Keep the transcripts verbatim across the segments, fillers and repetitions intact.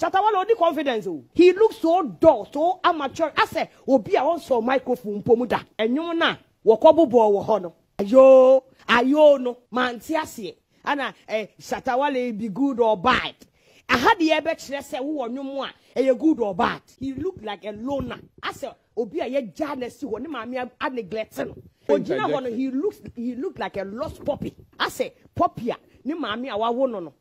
Shatawale odi confidence o. He looks so dull, so amateur. I say, obi a won so microphone pomuda. Enyum na wo kwobobo wo ho no. Ayo, ayo no, man ti ase. Ana eh Shatawale be good or bad. I had the ebe kire say wo nwum a, eye good or bad. He looked like a loner. I say, obi a ye jealousy wo ne ma me a neglect no. Ojina ho no, he looks he looked like a lost puppy. I say, puppy a ne ma me a wa wo no no.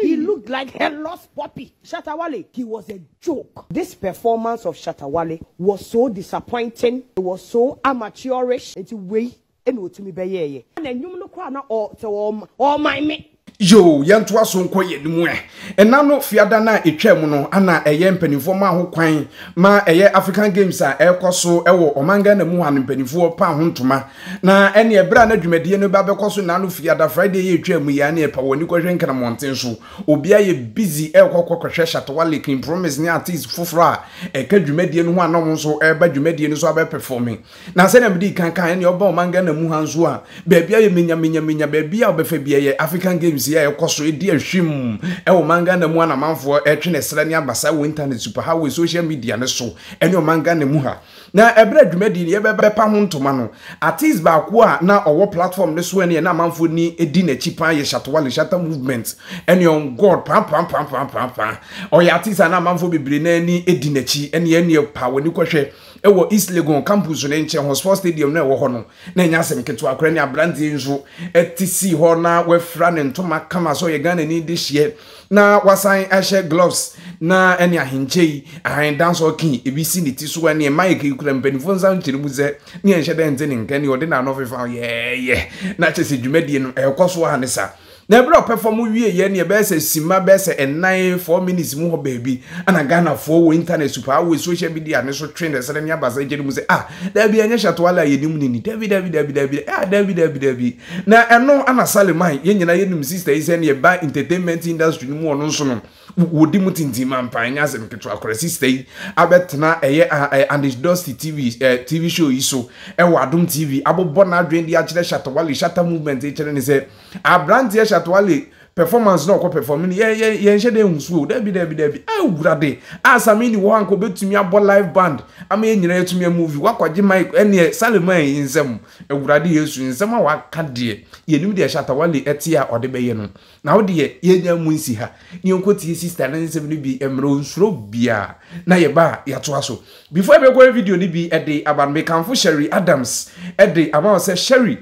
He looked like a lost puppy. Shatawale, he was a joke. This performance of Shatawale was so disappointing. It was so amateurish. It's way and what to me by ye. And then you look around or all my me. Yo, yan to us on quiet mwe. And now no fiadana e chemono, ana a yen penny for ma ho quine, ma a ye African games are el coso, ewo, or manga and muhan penny for pound to ma. Na any a brand of Mediano Babacoso Nano Fiada Friday e chem we any a pawanico drink and a mountain so. Obia ye busy el coco crasha to one licking promise near teas for fra. A cadumedian one almost so air by Jumedian so about performing. Now send a can can your bow manga and muhan zua. Babia minya minya minya babia befebia African games. Yeah, cost a dear shim. El manga and one amount for a train a slania basa winter and superhighway social media and so, and your manga and muha. Now a bread medi ever bepahun to mano. At his bakwa now our platform this one and a man for ni a dinner cheaper ye Shatawale shatter movements. And your god pam pam pam pam pam pam. Or your artist and a man for be brinani a dinner chi and ye near power ni kwashe. Ewo East Legon campus on Enche on Sports Stadium na Wohono. Nenyasem Ketua Krenia Brandy Inzu, et cetera. Horna, Wefran and Toma Kamaso Yegan and this year. Na wasan ashe gloves na eni ahinche ahin dance okin ebisi ni tisu ani e mike ikura mpenifo san chirimuze ni enche de nte ni nkani odi na no fefa ye ye na chese dwumedie no ekoso hanisa na ebro perform wie ye ne be se sima be se nine four minutes mu ho baby ana Ghana for wo internet super wo social media ne so train de sere ni abasa chirimuze ah David anya Shatawale ye nim ni David David David David ah David David David na eno ana Salimai ye nyina ye nim sister ise ne ba entertainment industry mu ono so no wodi mutinti mampa nya se mketu akora sister abetna eye and his dusty tv tv show iso e wadum tv abobo na adwen di akire Shatawale shatter movement e kire ni se abrantie Shatawale performance no ko performing ye ye ye nhyede husuo dabi dabi dabi e gurade asami ni wo anko betumi abo live band ama nyina yetumi movie wakwaje mic ene Salman insem e gurade Yesu insem a wakade yenim de Shatawale etia ode beye no na wo de ye nya munsi ha ni onkoti sister na insem ni bi emro nsuro bia na ye ba ya to aso before be go video ni bi e de aban me kanfo Sherry Adams e de aban se Sherry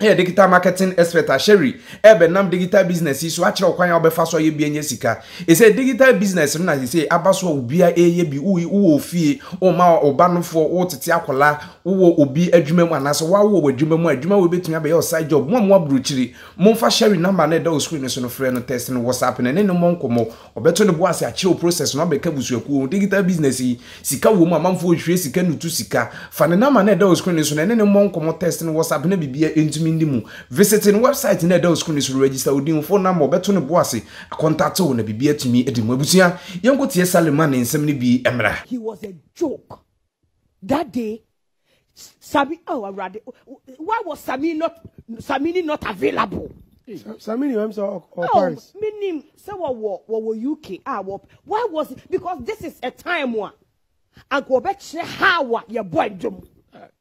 eh digital marketing expert Sherry ebe nam digital business isu a kire okwan ya obefa so ye bi enye sika e say digital business na he say abaso obia eye bi uyi uwo fie o ma oba no fo wo tete akola wo obi adwuma mu anaso wa wo adwuma mu adwuma we betumi abe your side job mo mo aburuchiri mo fa Sherry number na da screen so no frɛ no text no WhatsApp na ne no monkomo obeto ne bo ase a kire process no abeka busuaku digital business yi sika wo mu amamfo ohwe sika nutu sika fa ne number na da screen so na ne no monkomo text no WhatsApp na bibia entumi visiting website in the door screen is register with the phone number better than bossy. A contact on the B B A to me at the Mobusia. Young go to Salman in seventy B. Emra. He was a joke that day. Sami, oh, rather, why was Sami not Samini not available? Samini, I'm sorry, or Paris. Meaning, so what were U K? Ah, why was it? Because this is a time one. I go back to how your boy,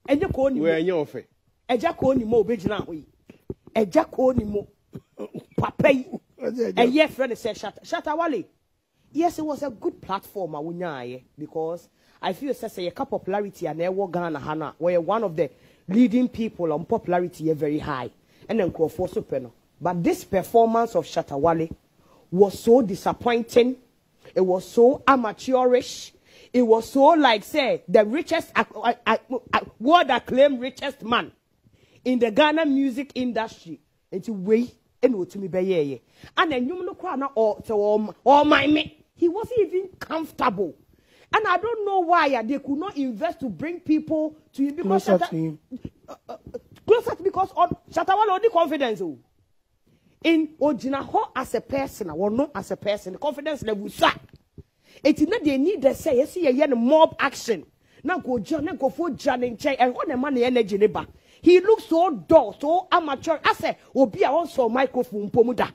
and you call me where you're off. Eja ko ni mo obejina ho yi eja ko ni mo papa yi eye friend say Shatawale yes it was a good platform awunyaaye because I feel say say your popularity and ewo Ghana hana were one of the leading people on popularity is very high and then call for super no but this performance of Shatawale was so disappointing, it was so amateurish. It was so like say the richest uh, uh, uh, world acclaimed richest man in the Ghana music industry. It's way and what to me by yeah. And then you look around or to all my me. He wasn't even comfortable. And I don't know why they could not invest to bring people to him because closer to him. Uh, uh, closer because on Shatawale only confidence. In Ojinaho as a person or not as a person, the confidence level suck. It's not they need to say yes, you hear mob action. Now go John and go for John and Jay and one man energy neighbor. He looks so dull, so amateur. I say, Obi, I want some microphone pomuda.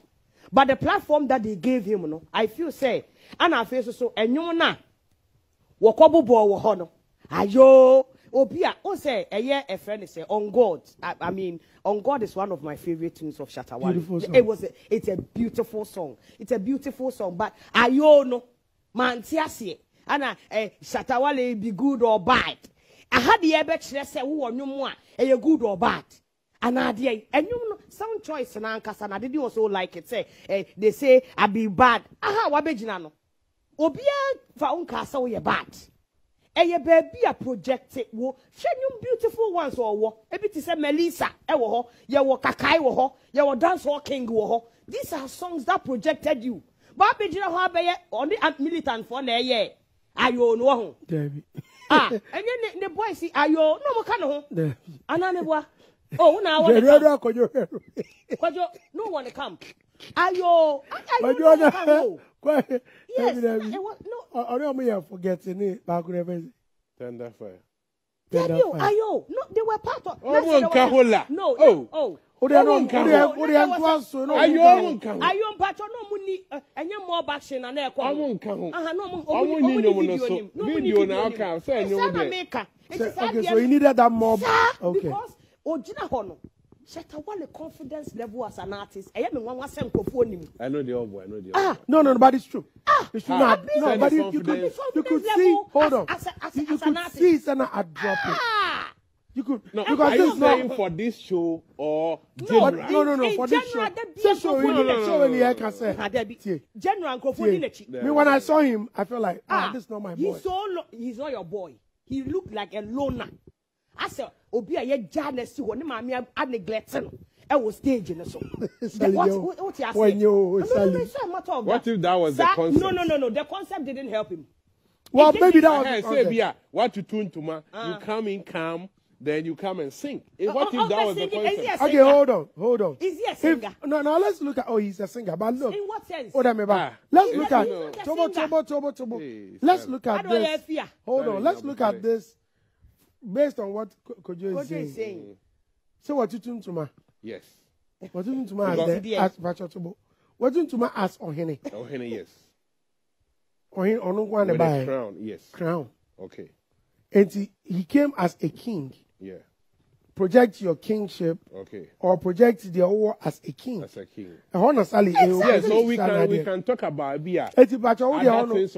But the platform that they gave him, no, I feel say, and I feel so, so, and you know, wakobu bo wo hono. Ayo, obia, o say, a year a friend say, on God. I, I mean, on God is one of my favorite tunes of Shatawale. It was, a, it's a beautiful song. It's a beautiful song, but ayo no, man tiasi, and I, eh, Shatawale be good or bad. I had the ever say who on you more, and you good or bad. And I did, and you know, sound choice and anchors, and I didn't also like it. Say, eh, they say, I be bad. Aha, wabejinano. Obia fa unka sa ye bad. And ye baby a projected wo. She you beautiful ones or wo. Ebi ti say Melissa, eh wo ho. Ye wo kakai wo ho. Ye wo dance wo king wo ho. These are songs that projected you. But abejina ho abe ye, only militant for ne ye. Ayo no ho. Ah, and then the boy see, ayo, no mo kano ho. Ananebwa. Oh, now I want to come. No one to come. Ayo, I don't know. Yes, I don't mean forgetting it. Back when tender fire. Ayo, no, they were part of. Oh, no, oh, oh. Oh, they don't come. Oh, they don't come. I don't come. I don't come. I don't come. I won't come. I won't come. Video now come. Say no. Okay, so you needed that mob. Okay. Ojina hono. Shatawale confidence level as an artist. I know the old boy. I know the old boy. Ah, no, no, but it's true. Ah, it's true. Ah, no, no, but you, you could, you could see. Hold on. As, as, as, you you as could an see Sana at dropping. Ah. You could. No, because are you saying for this show or general? No, no, no, no, in for this show. So show in the show in the I can say. General Kofu. Me when I saw him, I felt like ah, this is not my boy. He's so he's not your boy. He looked like a loner. I said, Obi, I had jealousy when my mammy had neglected. I was staging so. What what you when you what if that was the concept? No, no, no, no. The concept didn't help him. Well, maybe that was. I say, Bia, what you tune to man? You come in calm, then you come and sing. What if that was the concept? Okay, hold on, hold on. Is he a singer? No, no. Let's look at. Oh, he's a singer, but look. In what sense? Hold on, Bia. Let's look at. Tobo, tobo, tobo, tobo. Let's look at this. Hold on. Let's look at this. Based on what Kojo is saying. saying. So what you tune to ma? Yes. What you tune to ma as the as Bachatobo? What you tune to ma as Ohene? Ohene, yes. Ohene Onungwa Nebay. Crown, yes. Crown. Okay. And he, he came as a king. Yeah. Project your kingship. Okay. Or project the war as a king. As a king. Exactly. Yeah, so we can we can talk about Bia. It's about all the on the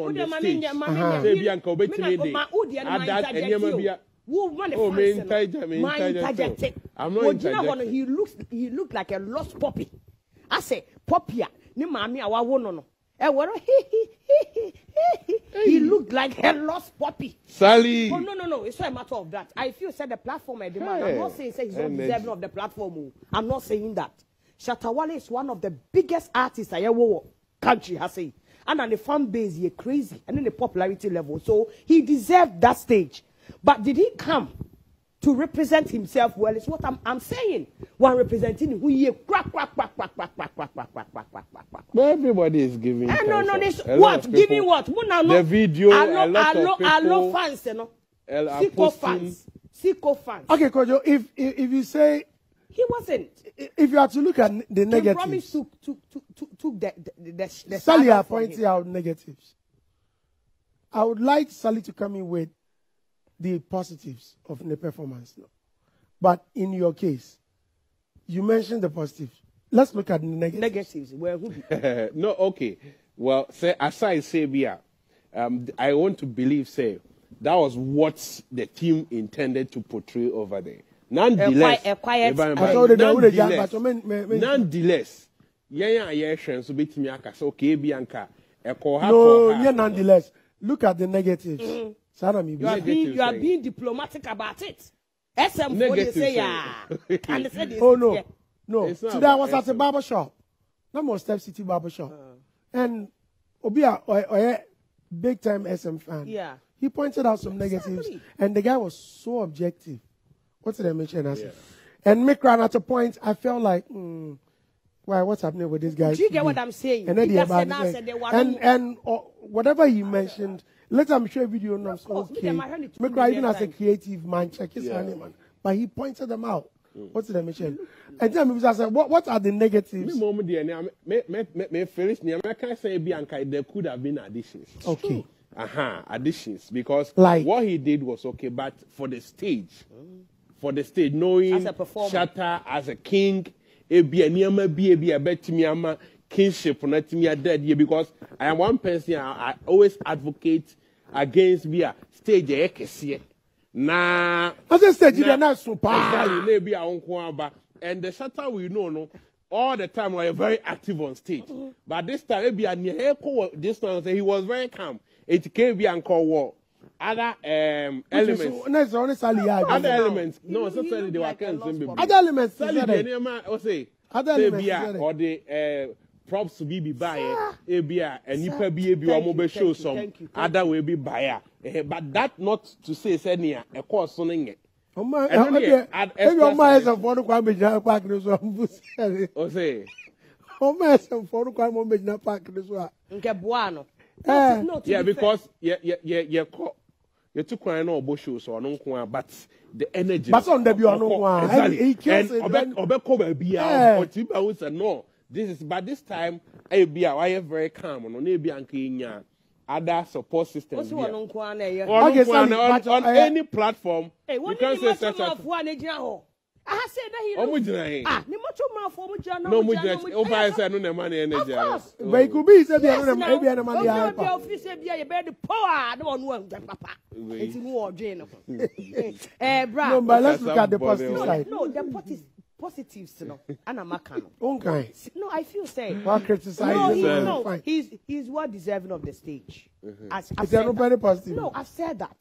stage. Uh-huh. Oh, man, tajam, I'm not interjecting. He looks, he looked like a lost puppy. I say, puppy, ni mami awa wono no. Eh, waro he he he he he. He looked like a lost puppy. Sally. Oh no no no, it's not a matter of that. I feel said the platform I demand. Hey. I'm not saying say he's not deserving of the platform. I'm not saying that. Shatawale is one of the biggest artists I ever country has seen, and on the fan base he crazy, and then the popularity level. So he deserved that stage. But did he come to represent himself well? It's what I'm, I'm saying. One representing who he quack quack quack quack quack quack quack quack quack quack quack quack. Everybody is giving. Eh, no, no, this what? Giving what? The video. A lot of people. fans, you know. Sicko fans. Sicko fans. Okay, Kojo. If if you say he wasn't. If you are to look at the negatives. Promise to to to to the the the. Sally are pointing out negatives. I would like Sally to come in with the positives of the performance. No. But in your case, you mentioned the positives. Let's look at the negatives. Negatives. Well, no, okay. Well, say, aside, say, Bia, um, I want to believe, say, that was what the team intended to portray over there. Nonetheless, a quiet, nonetheless, no, nonetheless, look at the negatives. Mm. You are, being, you are being diplomatic about it. S M four say yeah. And they said oh no, yeah. no. Today I was at a barber shop, not more Step City barber shop, uh. and Obia, or, or, or, big time S M fan. Yeah. He pointed out some exactly. negatives, and the guy was so objective. What did I mention? I said, yeah. and Mikran at a point I felt like, mm, why? What's happening with this guy? Do you get what I'm saying? And then the about and and, and or, whatever he mentioned. Later, me show a video on no, okay. Mikra, even as a creative man, check his yeah. man. But he pointed them out. What's the mission? And then I said, what are the negatives? Me finish. I can't say there could have been additions. Okay. Uh-huh, additions. Because like, what he did was okay, but for the stage, for the stage, knowing Shatta as a king, kingship, because I am one person, I always advocate against via stage ekesiye. Nah, I just said you're not super. And the Shatta we know, no, all the time we are very active on stage. But this time, this time he was very calm. It came via and call war. Other um, elements. So, no, other elements. No, certainly they were can't. Other elements. Say other elements. Or the. Props will be buyer, A B R, and you pay B A B or mobile show some other will be buyer. But that not to say, Senia, a course something. Oh my, I'm not. Yeah, because yeah, yeah, yeah, yeah. You took one or bush shoes or no one, but the energy. But on the Biano, exactly. And Obeko Bia, what you would say, no. This is, but this time, I be a very calm on Abiankinya, other support systems. On any platform, you can say such a thing. I said that he was. Ah, no more for which I know. No, I said no money energy. But it could be said, I don't know. Maybe I don't know. I don't know. Better power. Don't want Papa. It's more general. Eh, bro. But let's look at the positive side. No, the positive. Positives, no, and I'm okay. No, I feel sad. Well, no, he, no, he's he's well deserving of the stage. Mm-hmm. As I've said that. Positive? No, I've said that.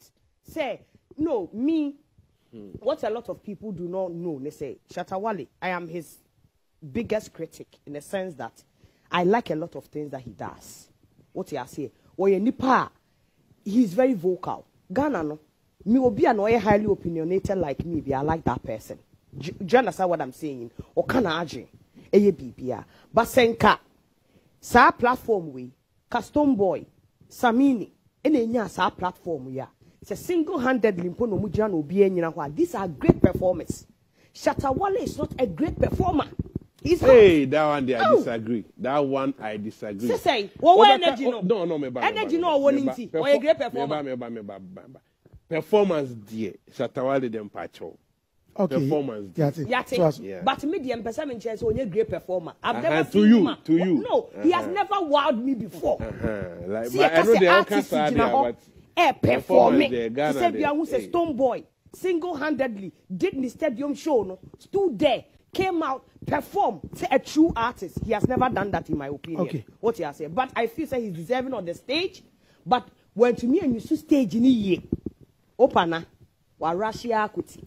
Say no, me. Hmm. What a lot of people do not know, they say Shatta Wale. I am his biggest critic in the sense that I like a lot of things that he does. What he has here, or nipa, he's very vocal. Ghana, no, me will be an oil highly opinionated like me. Be I like that person. Do you understand what I'm saying? Or can I argue? Eye bibia. But senka, sa platform we, custom boy, samini, ene nya sa platform we ya. It's a single-handed limpo no muja no biye nyina kwa. These are great performers. Shatta Wale is not a great performer. He's hey, that one there I disagree. Oh. That one I disagree. Say say. What energy no? No no me ba. Energy no wanting. Or a great performer. Me ba me ba me ba. Performance there. Shatta Wale dem pacho. Okay. Performance. Yate. Yate. Yate. Yeah. But me the person in chess only great performer. I've uh -huh. never to seen you, him. To you. No, uh -huh. he has never wowed me before. Uh -huh. Like, see, but I know the artist in a home, air performing. He said, "We are a stone boy, single-handedly did the stadium show, no, stood there, came out, performed. Say a true artist. He has never done that, in my opinion. Okay. What he has said, but I feel that he's deserving on the stage. But when to me and you see stage in a year, opana, wa Russia kuti.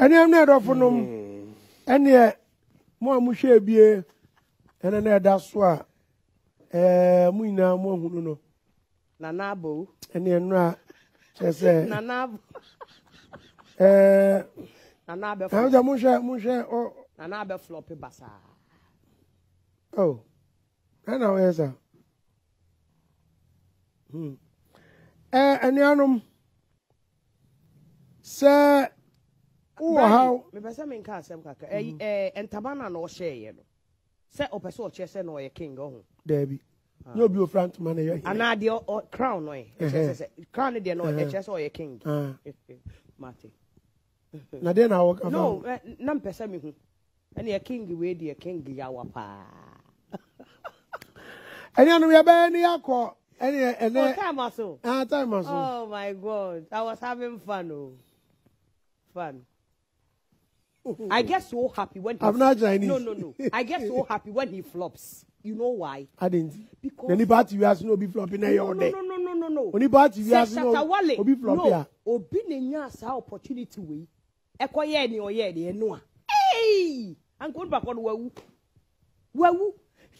And I'm not often, um, and yet more mushe beer, and another swa, eh, Muna, Mono, Nanabo, and then Ra, just said Nanab, eh, Nanaba, Musha, Musha, or Nanaba floppy bassa. Oh, and now, Ezra. Hm. Eh, and Yanum, sir. Oh how? Me pesa me nka asem kaka. Eh eh entabana na o share ye no. Se o pesa o chese na o ye king ohun. Debi. No be o front man ye. Ana de o crown no e. Chese crown de no e chese o ye king. Mate. Na de na o ka. No, na me pesa me hu. Ana ye king we de king ya wa pa. Ana no ya ba ni akọ. Ana ene. Time aso. Ah time aso. Oh my God. I was having fun oh. Fun. I get so happy when he I'm not Chinese. No, no, no. I get so happy when he flops. You know why? I didn't. Because anybody you has no be flopping no, all day. No, no, no, no, no. Anybody you has no be flopping. No. Obi nenya sa opportunity we. Eko ye ni oye ni enoa. Hey! I'm going back on wewu. Wewu.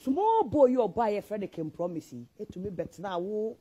Small boy you buy a friend can promise you. It to me better now.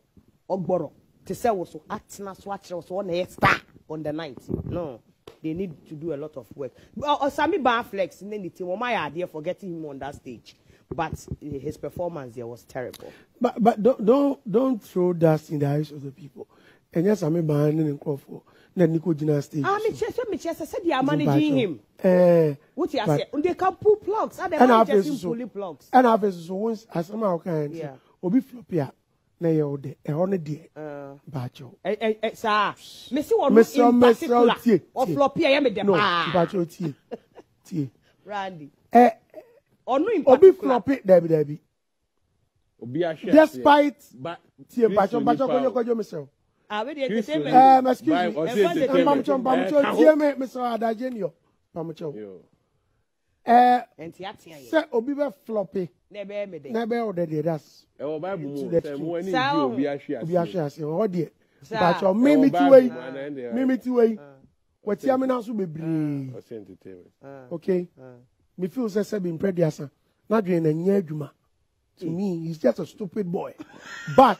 Ogboro. To say was so act na so act was one star on the night. No. They need to do a lot of work. Or Sammy Barflex, and then the team, my idea for getting him on that stage. But his performance there was terrible. But but don't don't, don't throw dust in the eyes of the people. and yes, I'm a man in Crawford. Then you could not stay. I'm just said, you are managing him. Eh, what you say? They can pull plugs, and I have to pull plugs. And I have to once as somehow kind, yeah, or be floppier. Nay, oh, the only day, Bacho. Eh, eh, sir, Miss Messer, or floppy, I am a demo, Bacho tea, tea, Randy. Eh, or no, or be floppy, Debbie, Debbie. Despite, but Tia Bacho, Bacho, when you call yourself. Ah, we did the same thing. Eh, excuse me. Mamcho, Mamcho, Tia, Mister Adagenio, Mamcho. Eh, and Tiatia, sir, or be floppy. Never made it. Never ordered us. Oh, my boy, we are sure. We are sure. Oh, dear. But your mimic way, mimic way. What's your menace will be? Okay. Me feels as I've been prejudiced. Not doing a near Juma. To me, he's just a stupid boy. But,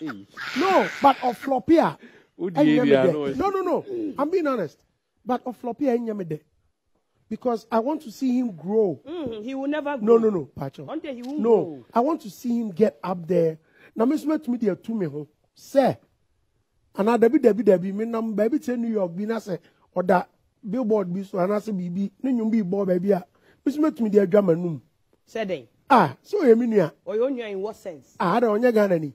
no, but of Flopia. No, no, no. I'm being honest. But of Flopia, Nyamede. Because I want to see him grow. Mm, he will never grow. No, no, no, Pacho. One day he won't no, grow. I want to see him get up there. Now, Miss Media to me, sir. And I debit, debit, debit, me, nam baby, say New York, be nasa, or that billboard be so, and I say, be, no, be, boy, baby. Miss Media, German room. Said ah, so, Emilia. Or you in what sense? I don't know, Ganani.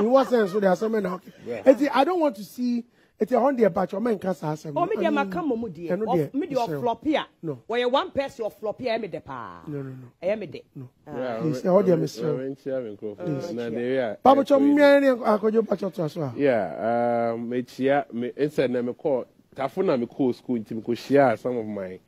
In what sense? So, there are some men out. I don't want to see. It's a hundred patch of men cast us. Oh, media, my come, Moody, and media of Flopia. No, where one person of Flopia, me de pa. No, no, no, I am a day. No, he's a hundred, Mister. Papa, chum, I could you patch up to us. Yeah, um, it's here, it's a name called Tafuna, me call school in Timcosia, some of my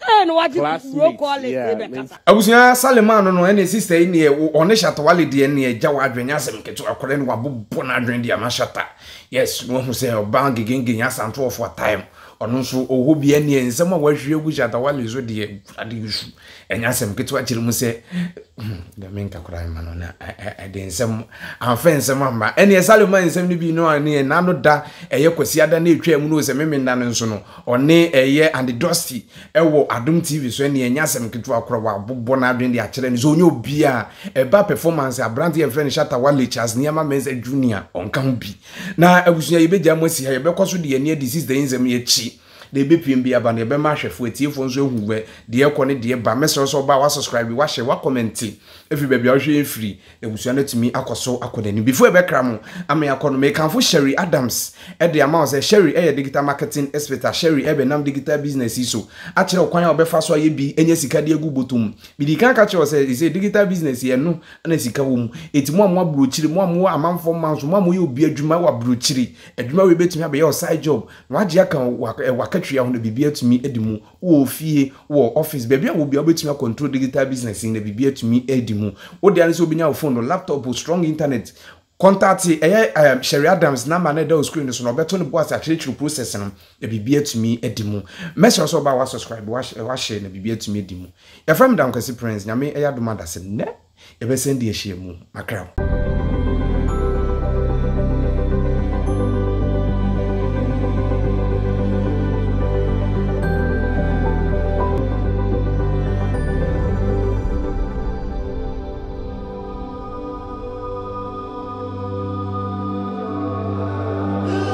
classmates. I was here, Salaman, no, any sister in here, on a shatawali, dear, near Jawadrenas, and to a Korean Wabu Bonadrin, dear Mashata. Yes, no, who say a bang again, yes, and two for time, or no, so who be any in some way she wish at the wall is ready at the issue, and ask him get to a children say the minka crime, man. I didn't some offense, mamma, and yes, Salaman is only be no near Nanoda, a Yokosiada nature, Munos, a Mimmin Nanson, or nay a year and the dusty, a war, Adum T V, so any and Yasam get to a crowd, Bonadrin, the children, Zonio beer, a bad performance, a brandy and friend Shatawali, as Niama Mesa Junior on Campi. Now, I was near Bejamosi, I because of the near disease, the Inzamiachi. They be P M B about the Bemash for T phones who were dear Connie, dear Bames or so by our subscribe, wash a comment. If you baby are free, they will send it to me. I could so according before Becram. I may make for Sherry Adams at the amount of Sherry air digital marketing expert, Sherry Ebenam digital business. So actually, I'll quite be fast. So you be any Sicadia Gubutum. But you can't catch yourself. It's a digital business here. No, and a Sicawum. It's more more brutally, more more a month for months. One will be a Juma or brutally. A Juma will be to have your side job. Raja can work a worker. I want to be beer to me Edimu, oh, fee, or office. Baby, I will be able to control digital business in the beer to me Edimu. What there is will be now phone or laptop or strong internet. Contact eh Sherry Adams na man dey screen so no beto ne boss actually through process no e bibia tumi edimu message so ba wa subscribe wa share na bibia tumi edimu ya fam dan kwesi prince nyame eh adoma da se ne e be send e hye mu makra.